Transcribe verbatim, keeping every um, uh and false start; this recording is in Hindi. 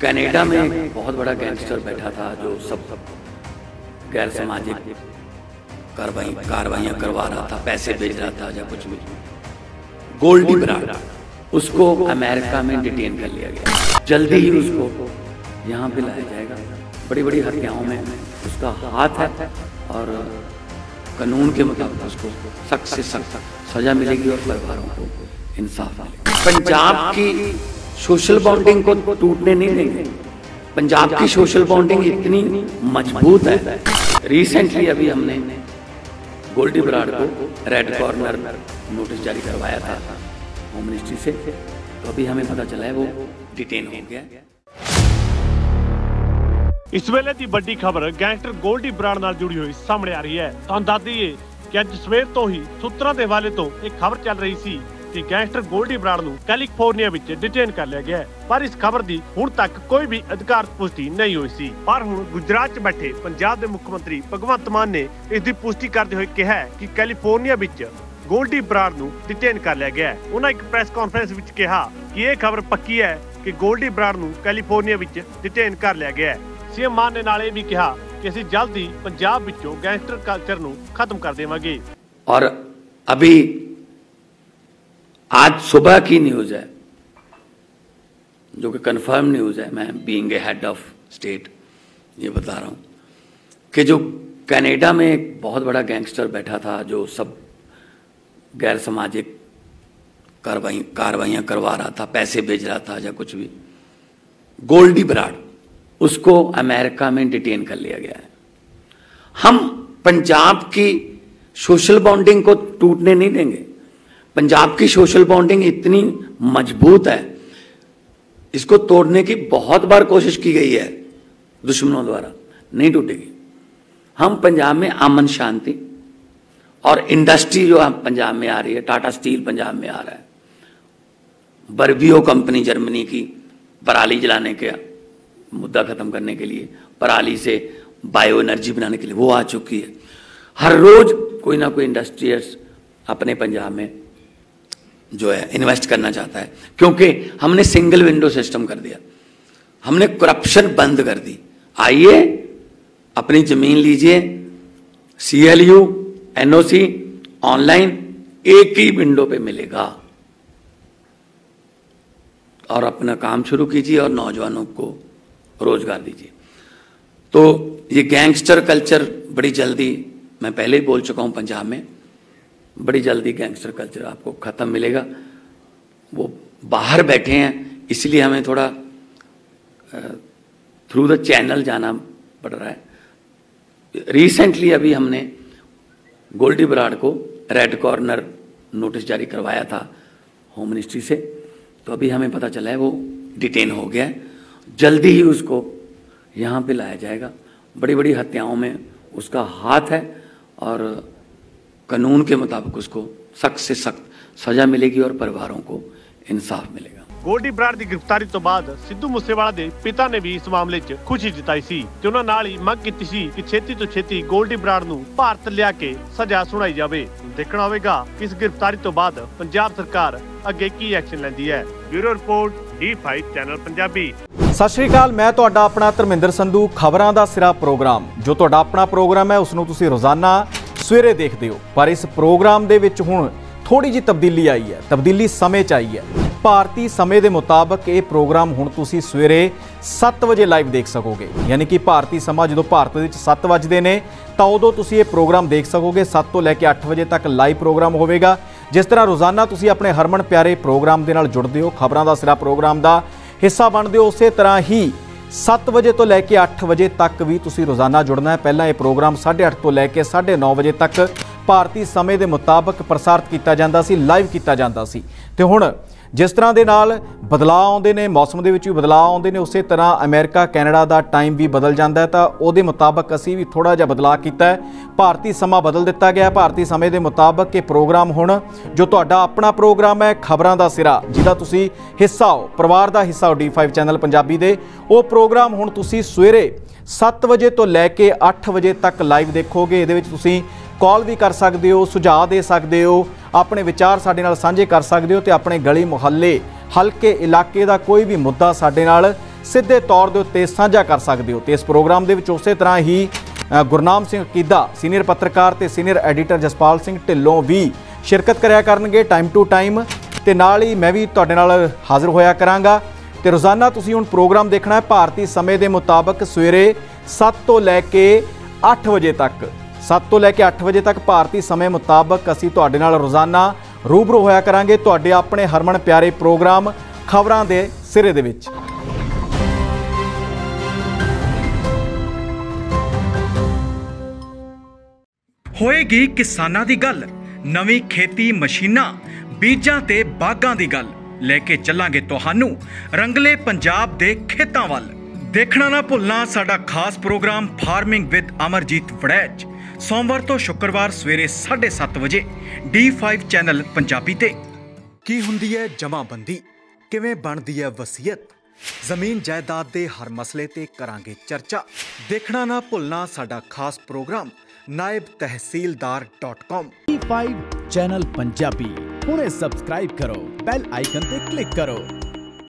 कनाडा में बहुत बड़ा गैंगस्टर बैठा था जो सब गैर सामाजिक कार्रवाई कार्रवाइयाँ करवा रहा था, पैसे भेज रहा था या कुछ भी। गोल्डी बराड़, उसको अमेरिका में डिटेन कर लिया गया। जल्दी ही उसको यहाँ पे लाया जाएगा। बड़ी बड़ी हत्याओं में उसका हाथ है और कानून के मुताबिक उसको सख्त से सख्त सजा मिलेगी और परिवारों को इंसाफ मिलेगा। पंजाब की सोशल बॉन्डिंग को टूटने नहीं देंगे। पंजाब की सोशल बॉन्डिंग इतनी मजबूत है। रिसेंटली अभी हमने गोल्डी बराड़ को रेड कॉर्नर नोटिस जारी करवाया था होम मिनिस्ट्री से, तो अभी हमें पता चला है वो डिटेन हो गया। इस वेले की बड़ी खबर गैंगस्टर गोल्डी बराड़ नाल जुड़ी हुई सामने आ रही है। तुहानू दस दईए कि अज सवेर तो ही सूत्रां दे हवाले तो एक खबर चल रही सी कि गैंगस्टर गोल्डी बराड़ नूं कैलिफोर्निया विच डिटेन कर लिया गया है, पर इस खबर दी हुण तक कोई भी अधिकारत पुष्टि नहीं हुई सी। पर हुण गुजरात च बैठे पंजाब दे मुख मंत्री भगवंत मान ने इस दी पुष्टि करदे होए कहा है कि कैलिफोर्निया विच गोल्डी बराड़ नूं डिटेन कर लिया गया है। उन्हां एक प्रेस कॉन्फ्रेंस विच कहा कि यह खबर पक्की है कि गोल्डी बराड़ नूं कैलिफोर्निया विच डिटेन कर लिया गया है। सीएम मान ने नाले भी कहा कि असीं जल्द ही पंजाब विचों गैंगस्टर कल्चर नूं खत्म कर देवांगे। और अभी आज सुबह की न्यूज है जो कि कंफर्म न्यूज है, मैं being a head of state ये बता रहा हूँ कि जो कनाडा में एक बहुत बड़ा गैंगस्टर बैठा था जो सब गैर सामाजिक कार्रवाई कार्रवाइयाँ करवा रहा था, पैसे भेज रहा था या कुछ भी, गोल्डी बराड़, उसको अमेरिका में डिटेन कर लिया गया है। हम पंजाब की सोशल बॉन्डिंग को टूटने नहीं देंगे। पंजाब की सोशल बॉन्डिंग इतनी मजबूत है, इसको तोड़ने की बहुत बार कोशिश की गई है दुश्मनों द्वारा, नहीं टूटेगी। हम पंजाब में अमन शांति और इंडस्ट्री जो पंजाब में आ रही है, टाटा स्टील पंजाब में आ रहा है, बर्बियो कंपनी जर्मनी की पराली जलाने के मुद्दा खत्म करने के लिए, पराली से बायो एनर्जी बनाने के लिए वो आ चुकी है। हर रोज कोई ना कोई इंडस्ट्रियल्स अपने पंजाब में जो है इन्वेस्ट करना चाहता है, क्योंकि हमने सिंगल विंडो सिस्टम कर दिया, हमने करप्शन बंद कर दी। आइए अपनी जमीन लीजिए, सीएलयू, एनओसी ऑनलाइन एक ही विंडो पे मिलेगा, और अपना काम शुरू कीजिए और नौजवानों को रोजगार दीजिए। तो ये गैंगस्टर कल्चर बड़ी जल्दी, मैं पहले ही बोल चुका हूँ, पंजाब में बड़ी जल्दी गैंगस्टर कल्चर आपको खत्म मिलेगा। वो बाहर बैठे हैं, इसलिए हमें थोड़ा थ्रू द चैनल जाना पड़ रहा है। रिसेंटली अभी हमने गोल्डी बराड़ को रेड कॉर्नर नोटिस जारी करवाया था होम मिनिस्ट्री से, तो अभी हमें पता चला है वो डिटेन हो गया है। जल्दी ही उसको यहाँ पे लाया जाएगा। बड़ी बड़ी हत्याओं में उसका हाथ है और कानून के मुताबिक उसको सख्त से सख्त सजा मिलेगी और परिवारों को इंसाफ मिलेगा। गोल्डी बराड़ की गिरफ्तारी तो बाद सिद्धू मूसेवाला के पिता ने भी इस मामले च खुशी जताई सी ते उन्हां नाल ही मंग कीती सी कि छेती तो छेती गोल्डी बराड़ नूं भारत लिया के सजा सुनाई जावे। देखना होगा इस गिरफ्तारी तो बाद पंजाब सरकार अगे की एक्शन लैंदी है। Bureau report, D five channel Punjabi. Sat Shri अकाल, मैं तुहाडा अपना धर्मिंदर संधू। खबरां दा सिरा प्रोग्राम जो तुहाडा अपना प्रोग्राम है, उसनूं तुसीं रोज़ाना सवेरे देखदे हो, पर इस प्रोग्राम दे विच हुण थोड़ी जी तब्दीली आई है। तब्दीली समय च आई है। भारतीय समय के मुताबिक ये प्रोग्राम हुण तुसीं सवेरे सत्त वजे लाइव देख सकोगे, यानी कि भारतीय समा जो भारत में सत्त वजदे ने तो उदों तुसीं ये प्रोग्राम देख सकोगे। सत्त तो लैके अठ वजे तक लाइव प्रोग्राम होगा। जिस तरह रोज़ाना तुसीं अपने हरमन प्यारे प्रोग्राम के नाल जुड़ते हो, खबरां दा सिरा प्रोग्राम का हिस्सा बनते हो, उस तरह ही सत्त वजे तो लैके अठ वजे तक भी तुसीं रोज़ाना जुड़ना है। पहला ये प्रोग्राम साढ़े अठ तो लैके साढ़े नौ वजे तक भारतीय समय के मुताबिक प्रसारित किया जाता सी, लाइव किया जाता सी। ते हुण जिस तरह के नाल बदलाव आते हैं, मौसम के भी बदलाव आते हैं, उस तरह अमेरिका कैनेडा का टाइम भी बदल जाता है। तो वो मुताबिक असी भी थोड़ा जहा बदलाव किया, भारतीय समा बदल दिता गया। भारतीय समय के मुताबिक ये प्रोग्राम हुण जो तुहाडा अपना प्रोग्राम है खबरां दा सिरा, जिहदा तुसीं हिस्सा हो, परिवार का हिस्सा हो, डी फाइव चैनल पंजाबी दे, वो प्रोग्राम हुण तुसीं सवेरे सत्त वजे तो लैके अठ वजे तक लाइव देखोगे। इहदे विच तुसीं कॉल भी कर सकते हो, सुझाव दे सकते हो, अपने विचार साडे नाल सांझे कर सकते हो, तो अपने गली मुहल्ले हल्के इलाके का कोई भी मुद्दा साडे नाल सीधे तौर के उत्ते साझा कर सकते हो। तो इस प्रोग्राम के उस तरह ही गुरनाम सिंह अकीदा सीनियर पत्रकार ते सीनियर एडिटर जसपाल सिंह ढिल्लों भी शिरकत कराया करनगे टाइम टू टाइम, ते नाल ही मैं भी तुहाडे नाल हाज़र होया करांगा। तो रोज़ाना तुसीं हुण प्रोग्राम देखना है भारतीय समय के मुताबक सवेरे सत्त तो लैके अठ बजे तक, सत्त तो लैके अठ बजे तक भारतीय समय मुताबक असीं तुहाडे नाल रोज़ाना रूबरू होया करांगे तुहाडे अपने हरमन प्यारे प्रोग्राम खबरां दे सिरे दे विच। होएगी किसानां दी गल, नवी खेती मशीनां, बीजां ते बागां दी गल लेके चलांगे तुहानू रंगले पंजाब दे खेतां वल। देखना ना भुलना साडा खास programme farming with Amarjeet Waraich, सोमवार तो शुक्रवार सवेरे साढ़े सत्त बजे डी फाइव चैनल पंजाबी ते। की हुंदी है जमाबंदी, किवें बनदी है वसीयत, जमीन जायदाद के हर मसले ते करांगे चर्चा। देखना ना भुलना साडा खास प्रोग्राम नायब तहसीलदार dot com. D five channel Punjabi हुणे सब्सक्राइब करो, बेल आइकन पे क्लिक करो।